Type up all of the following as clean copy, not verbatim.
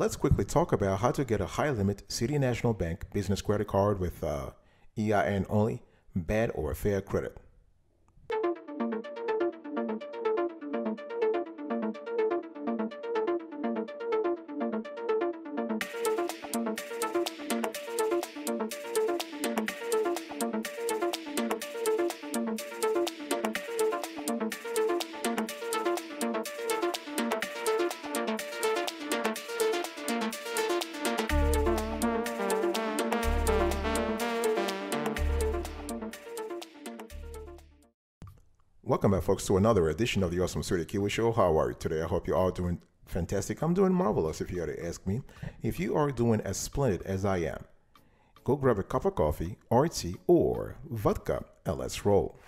Let's quickly talk about how to get a high-limit City National Bank business credit card with EIN only, bad or fair credit. Welcome back, folks, to another edition of The Awesome S'witty Kiwi Show. How are you today? I hope you're all doing fantastic. I'm doing marvelous, if you had to ask me. If you are doing as splendid as I am, go grab a cup of coffee, or tea, or vodka, and let's roll.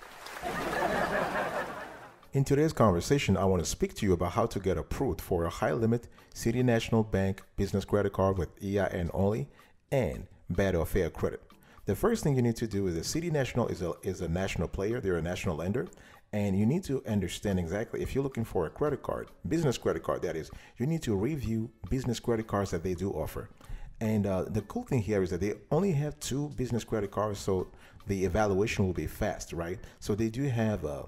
In today's conversation, I want to speak to you about how to get approved for a high-limit City National Bank business credit card with EIN only and bad or fair credit. The first thing you need to do is that City National is a national player. They're a national lender. And you need to understand exactly if you're looking for a credit card, business credit card, that is, you need to review business credit cards that they do offer. And the cool thing here is that they only have 2 business credit cards, so the evaluation will be fast, right? So they do have a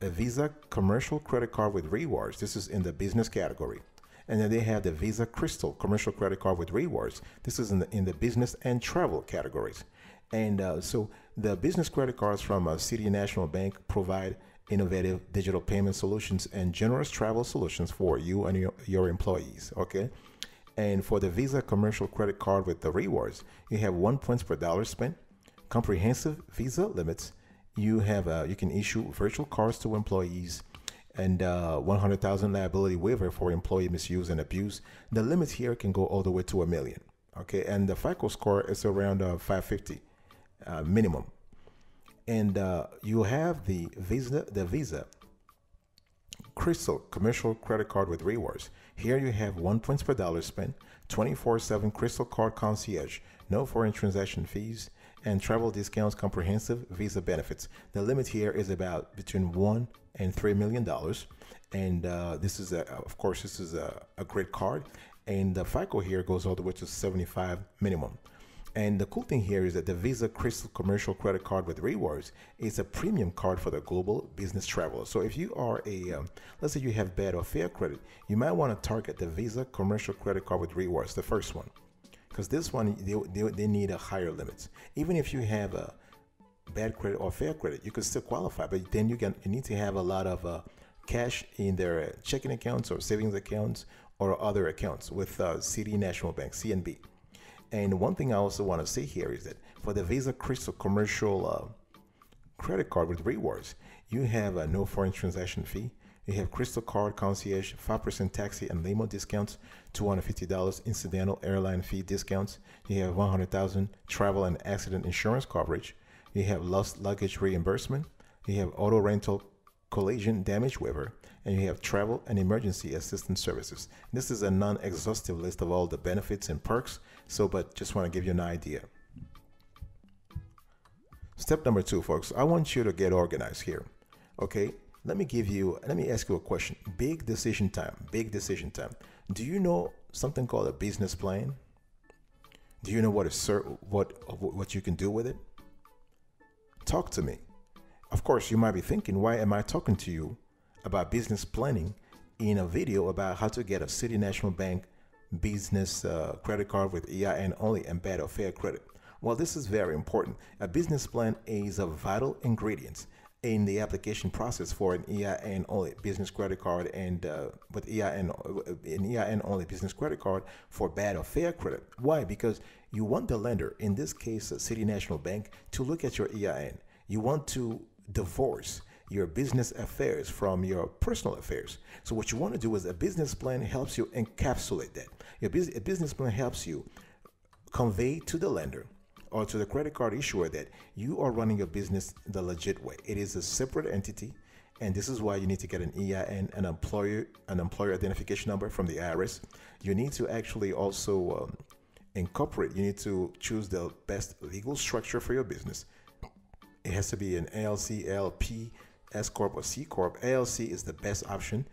Visa Commercial Credit Card with Rewards. This is in the business category. And then they have the Visa Crystal Commercial Credit Card with Rewards. This is in the business and travel categories. And so the business credit cards from City National Bank provide innovative digital payment solutions and generous travel solutions for you and your employees, okay? And for the Visa Commercial Credit Card with the Rewards, you have 1 point per dollar spent, comprehensive Visa limits. You have you can issue virtual cards to employees, and $100,000 liability waiver for employee misuse and abuse. The limits here can go all the way to $1 million, okay? And the FICO score is around 550 minimum. And you have the Visa Crystal Commercial Credit Card with Rewards. Here you have 1 point per dollar spent, 24/7 Crystal Card concierge, no foreign transaction fees, and travel discounts, comprehensive Visa benefits. The limit here is about between $1 and $3 million. And this is, of course, this is a great card. And the FICO here goes all the way to 75 minimum. And the cool thing here is that the Visa Crystal Commercial Credit Card with Rewards is a premium card for the global business traveler. So if you are a, let's say you have bad or fair credit, you might want to target the Visa Commercial Credit Card with Rewards, the first one. Because this one, they need a higher limit. Even if you have a bad credit or fair credit, you could still qualify, but then you need to have a lot of cash in their checking accounts or savings accounts or other accounts with City National Bank, CNB. And one thing I also want to say here is that for the Visa Crystal Commercial Credit Card with Rewards, you have a no foreign transaction fee. You have Crystal Card concierge, 5% taxi and limo discounts, $250 incidental airline fee discounts. You have $100,000 travel and accident insurance coverage. You have lost luggage reimbursement. You have auto rental collision damage waiver, and you have travel and emergency assistance services. This is a non-exhaustive list of all the benefits and perks, so but just want to give you an idea. Step number 2, folks, I want you to get organized here, okay? Let me ask you a question. Big decision time. Do you know something called a business plan? Do you know what you can do with it? Talk to me. Of course, you might be thinking, why am I talking to you about business planning in a video about how to get a City National Bank business credit card with EIN only and bad or fair credit? Well, this is very important. A business plan is a vital ingredient in the application process for an EIN only business credit card and an EIN only business credit card for bad or fair credit. Why? Because you want the lender, in this case, City National Bank, to look at your EIN. You want to divorce your business affairs from your personal affairs. So what you want to do is a business plan helps you encapsulate that. A business plan helps you convey to the lender or to the credit card issuer that you are running your business the legit way. It is a separate entity, and this is why you need to get an EIN, an employer identification number from the IRS. You need to actually also incorporate, you need to choose the best legal structure for your business. It has to be an ALC, LP, S Corp, or C Corp. ALC is the best option,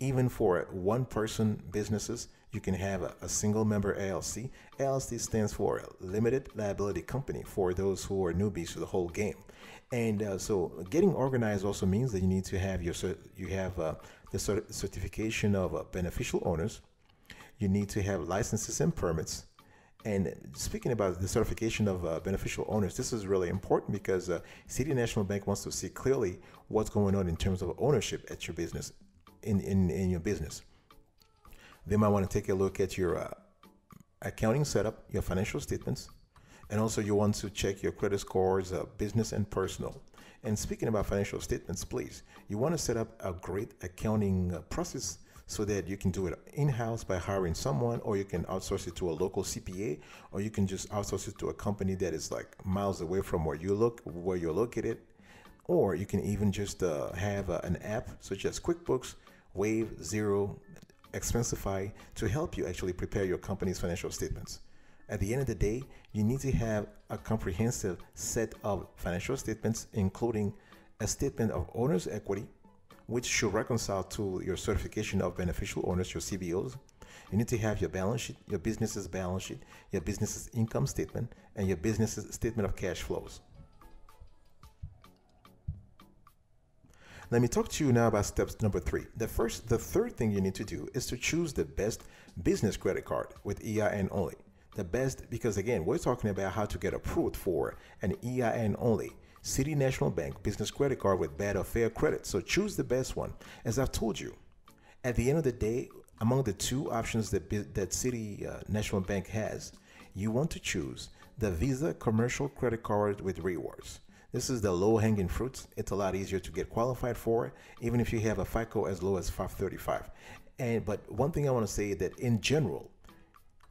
even for one-person businesses. You can have a single member ALC. ALC stands for Limited Liability Company, for those who are newbies to the whole game. And so getting organized also means that you need to have your the certification of beneficial owners. You need to have licenses and permits. And speaking about the certification of beneficial owners, this is really important because City National Bank wants to see clearly what's going on in terms of ownership at your business, in your business. They might want to take a look at your accounting setup, your financial statements, and also you want to check your credit scores, business and personal. And speaking about financial statements, please, you want to set up a great accounting process so that you can do it in-house by hiring someone, or you can outsource it to a local CPA, or you can just outsource it to a company that is like miles away from where you're located. Or you can even just have an app such as QuickBooks, Wave, Xero, Expensify to help you actually prepare your company's financial statements. At the end of the day, you need to have a comprehensive set of financial statements, including a statement of owner's equity, which should reconcile to your certification of beneficial owners, your CBOs. You need to have your balance sheet, your business's balance sheet, your business's income statement, and your business's statement of cash flows. Let me talk to you now about steps number 3. The third thing you need to do is to choose the best business credit card with EIN only. The best, because again, we're talking about how to get approved for an EIN only City National Bank business credit card with bad or fair credit. So choose the best one. As I've told you, at the end of the day, among the two options that City National Bank has, you want to choose the Visa Commercial Credit Card with Rewards. This is the low-hanging fruits. It's a lot easier to get qualified for, even if you have a FICO as low as 535. But one thing I want to say that in general,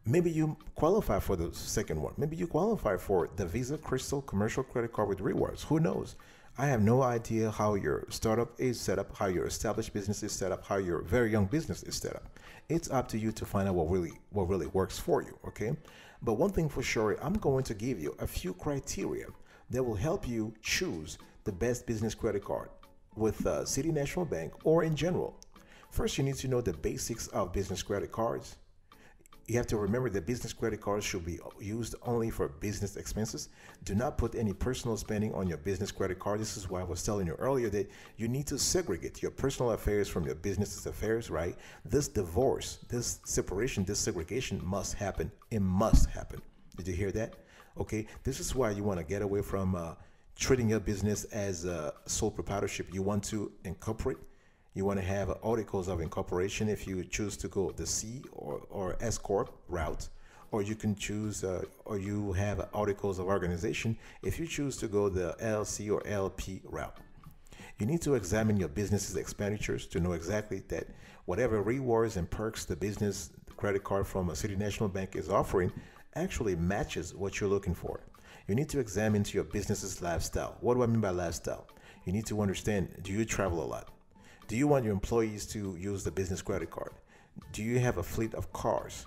maybe you qualify for the second one. Maybe you qualify for the Visa Crystal Commercial Credit Card with Rewards. Who knows? I have no idea how your startup is set up, how your established business is set up, how your very young business is set up. It's up to you to find out what really works for you, okay? But one thing for sure, I'm going to give you a few criteria that will help you choose the best business credit card with City National Bank or in general. First, you need to know the basics of business credit cards. You have to remember that business credit cards should be used only for business expenses. Do not put any personal spending on your business credit card. This is why I was telling you earlier that you need to segregate your personal affairs from your business affairs, right? This divorce, this separation, this segregation must happen. It must happen. Did you hear that? Okay. This is why you want to get away from treating your business as a sole proprietorship. You want to incorporate. You want to have articles of incorporation if you choose to go the C or S Corp route, or you can choose, or you have articles of organization if you choose to go the LLC or LP route. You need to examine your business's expenditures to know exactly that whatever rewards and perks the business credit card from a City National Bank is offering actually matches what you're looking for. You need to examine your business's lifestyle. What do I mean by lifestyle? You need to understand, do you travel a lot? Do you want your employees to use the business credit card? Do you have a fleet of cars?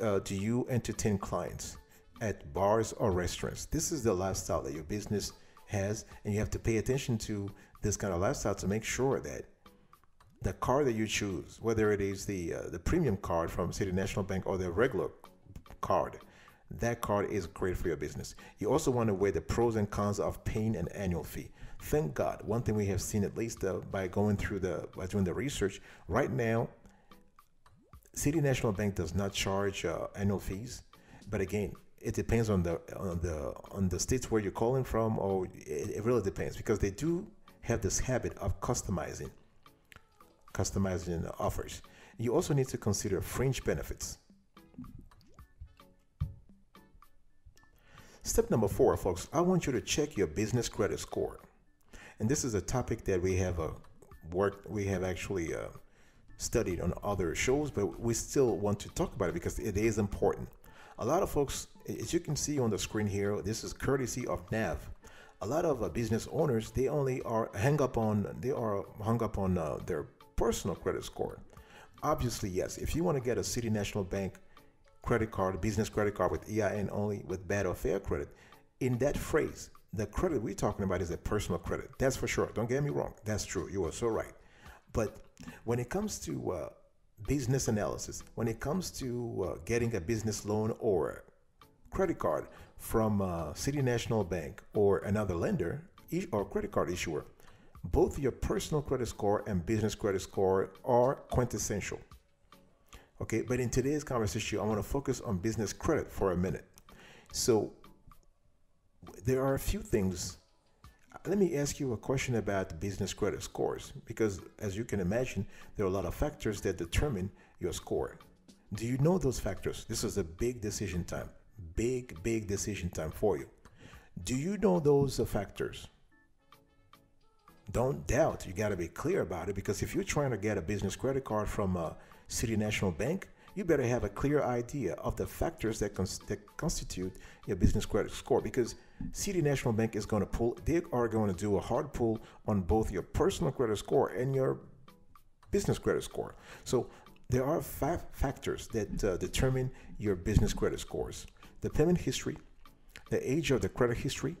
Do you entertain clients at bars or restaurants? This is the lifestyle that your business has, and you have to pay attention to this kind of lifestyle to make sure that the card that you choose, whether it is the premium card from City National Bank or the regular card, that card is great for your business. You also want to weigh the pros and cons of paying an annual fee. Thank God, one thing we have seen, at least by doing the research, right now, City National Bank does not charge annual fees. But again, it depends on the states where you're calling from, or it really depends, because they do have this habit of customizing offers. You also need to consider fringe benefits. Step number 4, folks, I want you to check your business credit score. And this is a topic that we have actually studied on other shows, but we still want to talk about it because it is important. A lot of folks, as you can see on the screen here, this is courtesy of Nav. A lot of business owners, they are hung up on their personal credit score. Obviously, yes, if you want to get a City National Bank credit card, business credit card with EIN only with bad or fair credit, in that phrase, the credit we're talking about is a personal credit. That's for sure. Don't get me wrong. That's true. You are so right. But when it comes to business analysis. When it comes to getting a business loan or credit card from City National Bank or another lender or credit card issuer, both your personal credit score and business credit score are quintessential. Okay, but in today's conversation, I want to focus on business credit for a minute. So there are a few things. Let me ask you a question about business credit scores, because as you can imagine, there are a lot of factors that determine your score. Do you know those factors? This is a big decision time, big decision time for you. Do you know those factors? Don't doubt, you got to be clear about it, because if you're trying to get a business credit card from a City National Bank, you better have a clear idea of the factors that constitute your business credit score, because City National Bank is going to pull, they are going to do a hard pull on both your personal credit score and your business credit score. So there are five factors that determine your business credit scores: the payment history, the age of the credit history,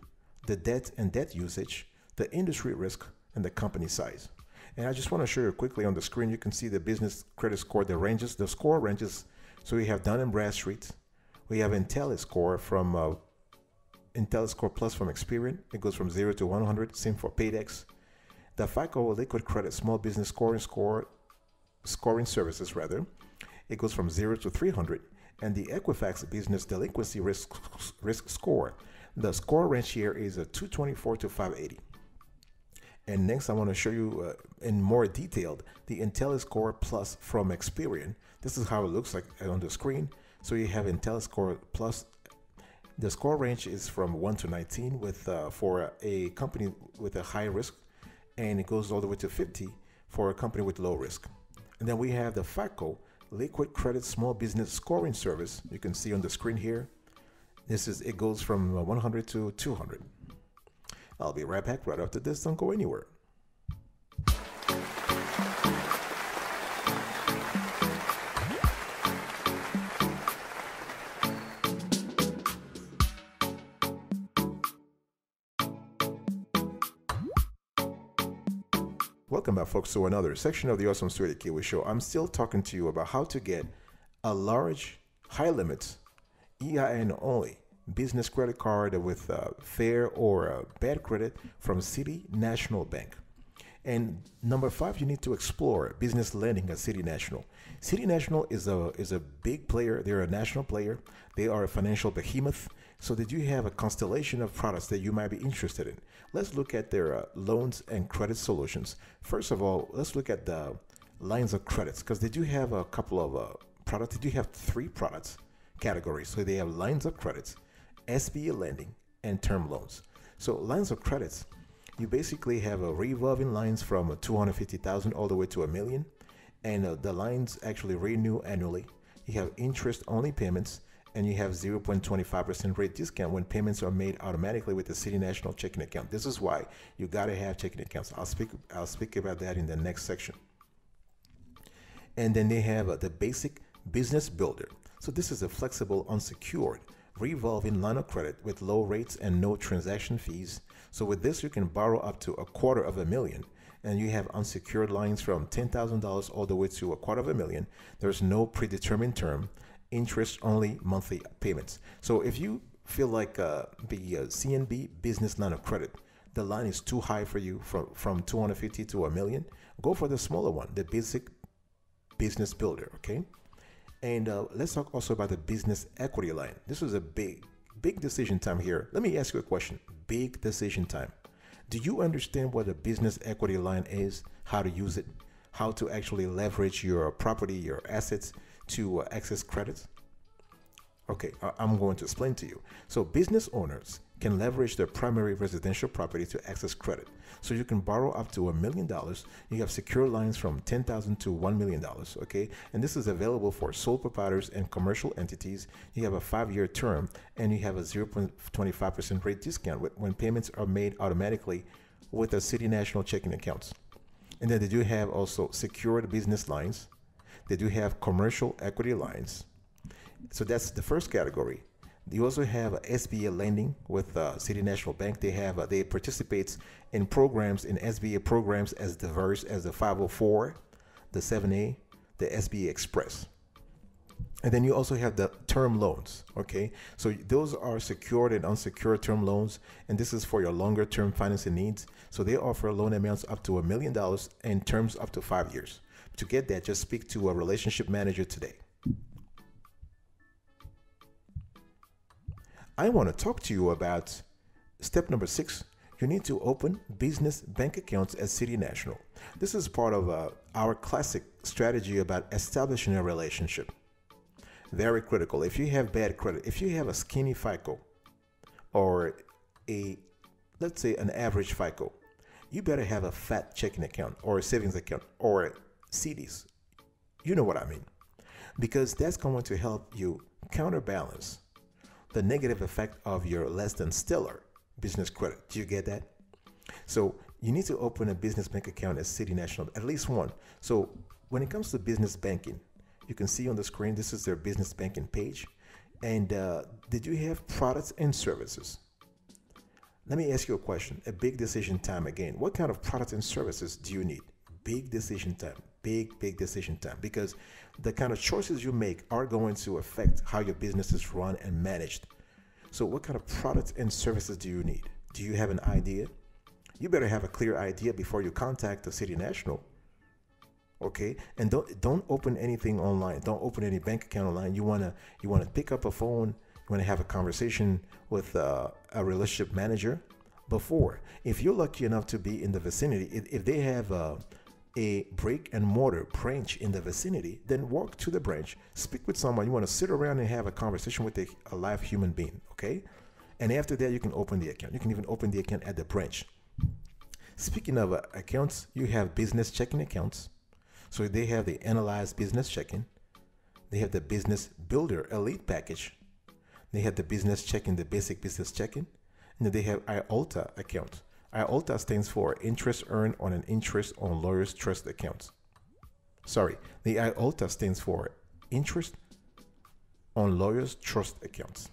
the debt and debt usage, the industry risk, and the company size. And I just want to show you quickly on the screen, you can see the business credit score, the score ranges. So we have Dun & Bradstreet, we have IntelliScore from IntelliScore Plus from Experian. It goes from 0 to 100, same for Paydex. The FICO Liquid Credit Small Business Scoring Services, rather. It goes from 0 to 300. And the Equifax Business Delinquency Risk Score. The score range here is a 224 to 580. And next I want to show you in more detail the IntelliScore Plus from Experian. This is how it looks like on the screen. So you have IntelliScore Plus. The score range is from 1 to 19 with for a company with a high risk, and it goes all the way to 50 for a company with low risk. And then we have the FICO Liquid Credit Small Business Scoring Service. You can see on the screen here. This is, it goes from 100 to 200. I'll be right back right after this. Don't go anywhere. Welcome back, folks, to another section of the Awesome S'witty Kiwi Show. I'm still talking to you about how to get a large, high-limit, EIN only business credit card with fair or bad credit from City National Bank. And number five, you need to explore business lending at City National. City National is a big player. They're a national player. They are a financial behemoth. So they do have a constellation of products that you might be interested in. Let's look at their loans and credit solutions. First of all, let's look at the lines of credits, because they do have a couple of products. They do have three products categories. So they have lines of credits, SBA lending, and term loans. So lines of credits, you basically have a revolving lines from 250,000 all the way to $1 million, and the lines actually renew annually. You have interest only payments, and you have 0.25% rate discount when payments are made automatically with the City National checking account. This is why you gotta have checking accounts. I'll speak about that in the next section. And then they have the basic business builder. So this is a flexible unsecured revolving line of credit with low rates and no transaction fees. So with this, you can borrow up to $250,000, and you have unsecured lines from $10,000 all the way to $250,000. There's no predetermined term, interest only monthly payments. So if you feel like the CNB business line of credit, the line is too high for you from 250 to $1 million, go for the smaller one, the basic business builder, okay? And let's talk also about the business equity line. This is a big decision time here. Let me ask you a question. Big decision time. Do you understand what a business equity line is? How to use it? How to actually leverage your property, your assets to access credits? Okay, I'm going to explain to you. So business owners can leverage their primary residential property to access credit. So you can borrow up to $1 million. You have secure lines from $10,000 to $1 million, okay? And this is available for sole proprietors and commercial entities. You have a 5-year term, and you have a 0.25% rate discount when payments are made automatically with the City National checking accounts. And then they do have also secured business lines. They do have commercial equity lines. So that's the first category. You also have SBA lending with City National Bank. They have they participate in programs, in SBA programs as diverse as the 504, the 7A, the SBA Express. And then you also have the term loans, okay? So those are secured and unsecured term loans, and this is for your longer term financing needs. So they offer loan amounts up to $1 million and terms up to 5 years. To get that, just speak to a relationship manager today. I want to talk to you about step number 6. You need to open business bank accounts at City National. This is part of our classic strategy about establishing a relationship. Very critical. If you have bad credit, if you have a skinny FICO or a, let's say, an average FICO, you better have a fat checking account or a savings account or CDs. You know what I mean? Because that's going to help you counterbalance the negative effect of your less than stellar business credit. Do you get that? So you need to open a business bank account at City National, at least one. So when it comes to business banking, you can see on the screen, this is their business banking page. And they do have products and services. Let me ask you a question, a big decision time again. What kind of products and services do you need? Big decision time, big decision time, because the kind of choices you make are going to affect how your business is run and managed. So what kind of products and services do you need? Do you have an idea? You better have a clear idea before you contact the City National. Okay, and don't open anything online. Don't open any bank account online. You wanna pick up a phone. You wanna have a conversation with a relationship manager before. If you're lucky enough to be in the vicinity, if they have a brick and mortar branch in the vicinity, then walk to the branch. Speak with someone. You wanna sit around and have a conversation with a live human being. Okay, and after that you can open the account. You can even open the account at the branch. Speaking of accounts, you have business checking accounts. So they have the Analyze Business Check-in, they have the Business Builder Elite Package, they have the Business Check-in, the Basic Business Check-in, and then they have IOLTA account. IOLTA stands for Interest Earned on an Interest on Lawyers Trust Account. Sorry, the IOLTA stands for Interest on Lawyers Trust Accounts.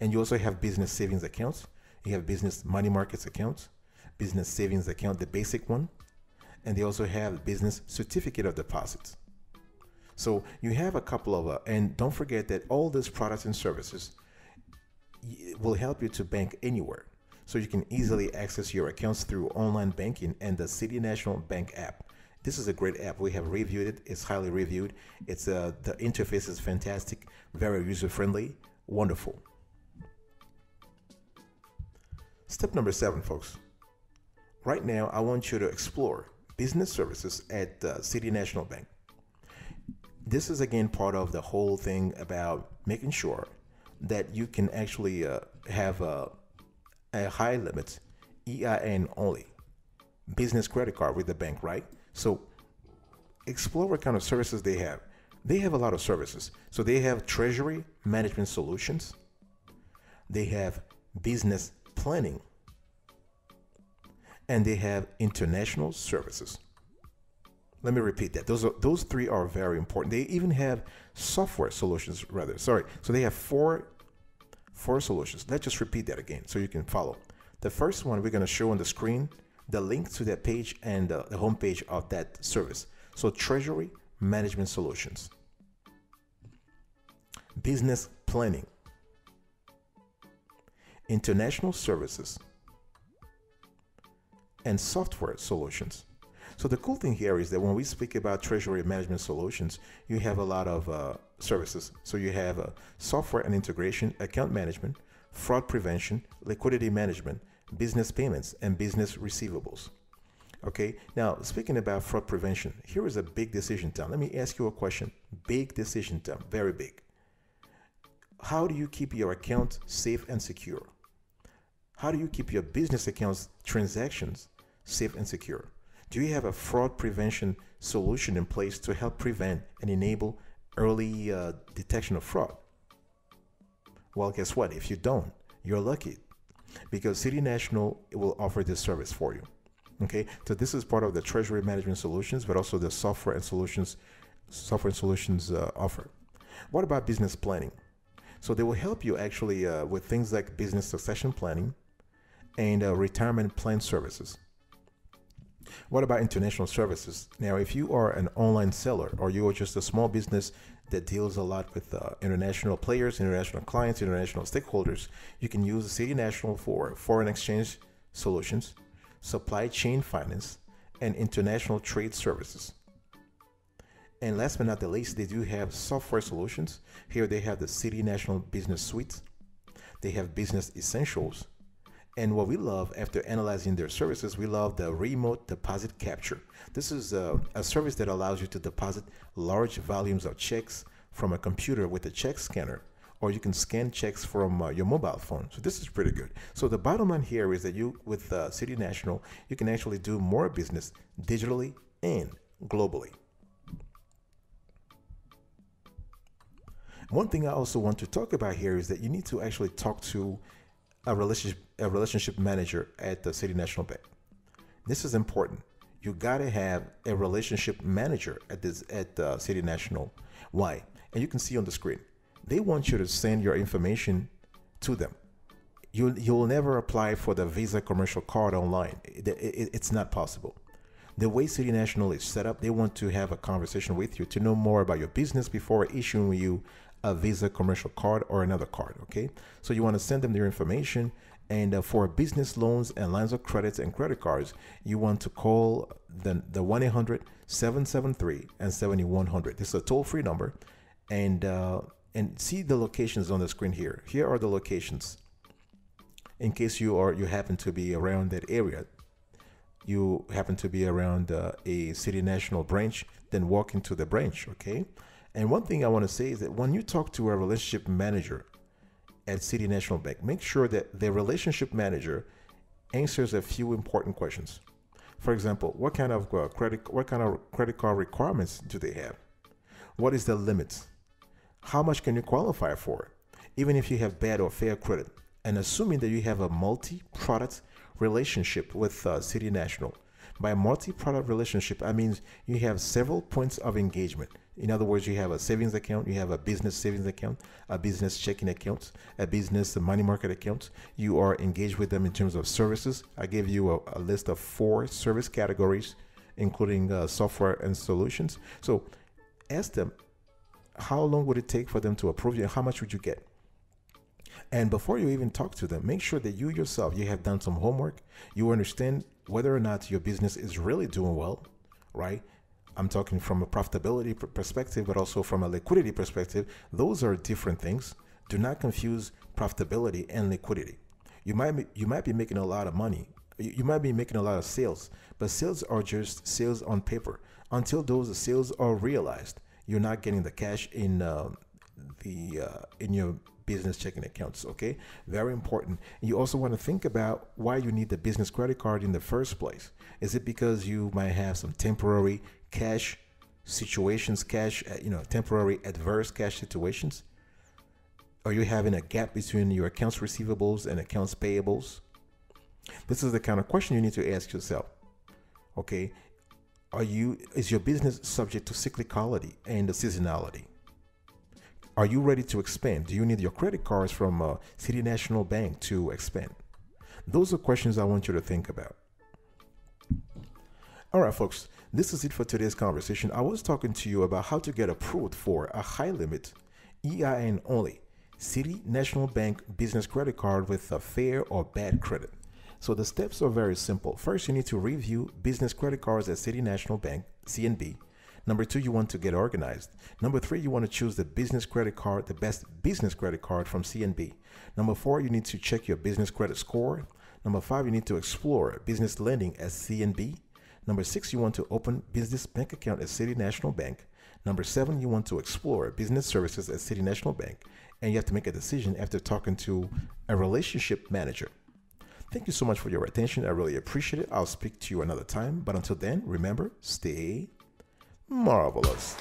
And you also have Business Savings Accounts, you have Business Money Markets Accounts, Business Savings Account, the basic one. And they also have business certificate of deposits. So you have a couple of, and don't forget that all these products and services will help you to bank anywhere. So you can easily access your accounts through online banking and the City National Bank app. This is a great app. We have reviewed it. It's highly reviewed. It's the interface is fantastic, very user-friendly, wonderful. Step number 7, folks. Right now, I want you to explore business services at the City National Bank. This is again part of the whole thing about making sure that you can actually have a high limit EIN only business credit card with the bank, right? So explore what kind of services they have. They have a lot of services. So they have treasury management solutions. They have business planning. And they have international services. Let me repeat that. Those 3 are very important. They even have software solutions rather. Sorry. So they have four solutions. Let's just repeat that again so you can follow. The first one we're going to show on the screen, the link to that page and the homepage of that service. So treasury management solutions, business planning, international services, and software solutions. So the cool thing here is that when we speak about treasury management solutions, you have a lot of services. So you have software and integration, account management, fraud prevention, liquidity management, business payments, and business receivables. Okay, now speaking about fraud prevention, here is a big decision time. Let me ask you a question, big decision time, very big. How do you keep your account safe and secure? How do you keep your business accounts transactions safe and secure? Do you have a fraud prevention solution in place to help prevent and enable early detection of fraud? Well, guess what? If you don't, you're lucky, because City National will offer this service for you. Okay, so this is part of the treasury management solutions, but also the software and solutions offer. What about business planning? So they will help you actually with things like business succession planning and retirement plan services. What about international services? Now, if you are an online seller or you are just a small business that deals a lot with international players, international clients, international stakeholders, you can use the City National for foreign exchange solutions, supply chain finance, and international trade services. And last but not the least, they do have software solutions. Here they have the City National Business Suite. They have Business Essentials. And what we love after analyzing their services, we love the remote deposit capture. This is a service that allows you to deposit large volumes of checks from a computer with a check scanner, or you can scan checks from your mobile phone. So this is pretty good. So the bottom line here is that you, with City National, you can actually do more business digitally and globally. One thing I also want to talk about here is that you need to actually talk to a relationship manager at the City National Bank. This is important. You gotta have a relationship manager at City National. Why? And you can see on the screen. They want you to send your information to them. You'll never apply for the Visa commercial card online. It's not possible. The way City National is set up, they want to have a conversation with you to know more about your business before issuing you a Visa commercial card or another card, okay? So you want to send them their information, and for business loans and lines of credits and credit cards, you want to call the 1-800-773-7100. This is a toll-free number, and see the locations on the screen here. Here are the locations. In case you happen to be around that area, you happen to be around a City National branch, then walk into the branch, okay? And one thing I want to say is that when you talk to a relationship manager at City National Bank, make sure that the relationship manager answers a few important questions. For example, what kind of credit card requirements do they have? What is the limit? How much can you qualify for, even if you have bad or fair credit? And assuming that you have a multi-product relationship with City National. By multi-product relationship, I mean you have several points of engagement. In other words, you have a savings account, you have a business savings account, a business checking account, a business money market account. You are engaged with them in terms of services. I gave you a list of 4 service categories, including software and solutions. So ask them, how long would it take for them to approve you and how much would you get? And before you even talk to them, make sure that you yourself, you have done some homework. You understand whether or not your business is really doing well, right? I'm talking from a profitability perspective, but also from a liquidity perspective. Those are different things. Do not confuse profitability and liquidity. You might be making a lot of money. You might be making a lot of sales, but sales are just sales on paper. Until those sales are realized, you're not getting the cash in your business checking accounts, okay? Very important. You also want to think about why you need the business credit card in the first place. Is it because you might have some temporary cash situations, temporary adverse cash situations? Are you having a gap between your accounts receivables and accounts payables? This is the kind of question you need to ask yourself, okay? Is your business subject to cyclicality and seasonality? Are you ready to expand? Do you need your credit cards from City National Bank to expand? Those are questions I want you to think about. All right, folks, this is it for today's conversation. I was talking to you about how to get approved for a high limit, EIN only, City National Bank business credit card with a fair or bad credit. So the steps are very simple. First, you need to review business credit cards at City National Bank, CNB. Number 2, you want to get organized. Number 3, you want to choose the business credit card, the best business credit card from CNB. Number 4, you need to check your business credit score. Number 5, you need to explore business lending at CNB. Number 6, you want to open business bank account at City National Bank. Number 7, you want to explore business services at City National Bank. And you have to make a decision after talking to a relationship manager. Thank you so much for your attention. I really appreciate it. I'll speak to you another time. But until then, remember, stay marvelous.